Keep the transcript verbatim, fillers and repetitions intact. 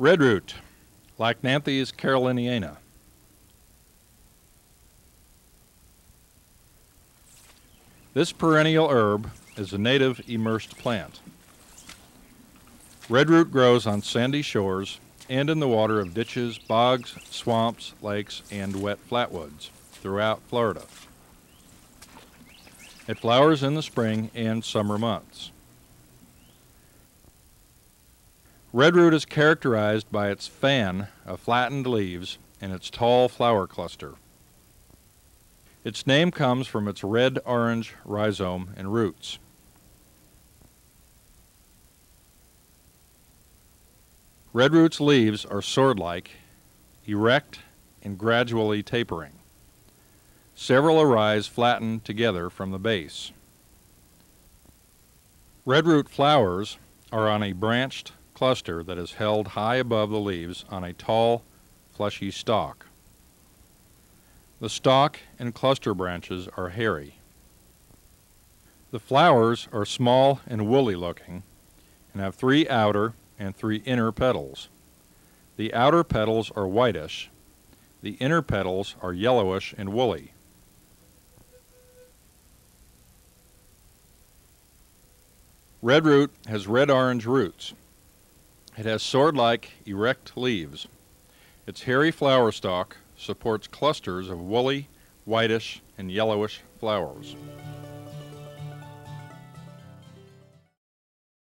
Redroot, Lachnanthes caroliana. This perennial herb is a native immersed plant. Redroot grows on sandy shores and in the water of ditches, bogs, swamps, lakes, and wet flatwoods throughout Florida. It flowers in the spring and summer months. Redroot is characterized by its fan of flattened leaves and its tall flower cluster. Its name comes from its red-orange rhizome and roots. Redroot's leaves are sword-like, erect, and gradually tapering. Several arise flattened together from the base. Redroot flowers are on a branched cluster that is held high above the leaves on a tall, fleshy stalk. The stalk and cluster branches are hairy. The flowers are small and woolly looking and have three outer and three inner petals. The outer petals are whitish. The inner petals are yellowish and woolly. Redroot has red-orange roots. It has sword-like, erect leaves. Its hairy flower stalk supports clusters of woolly, whitish, and yellowish flowers.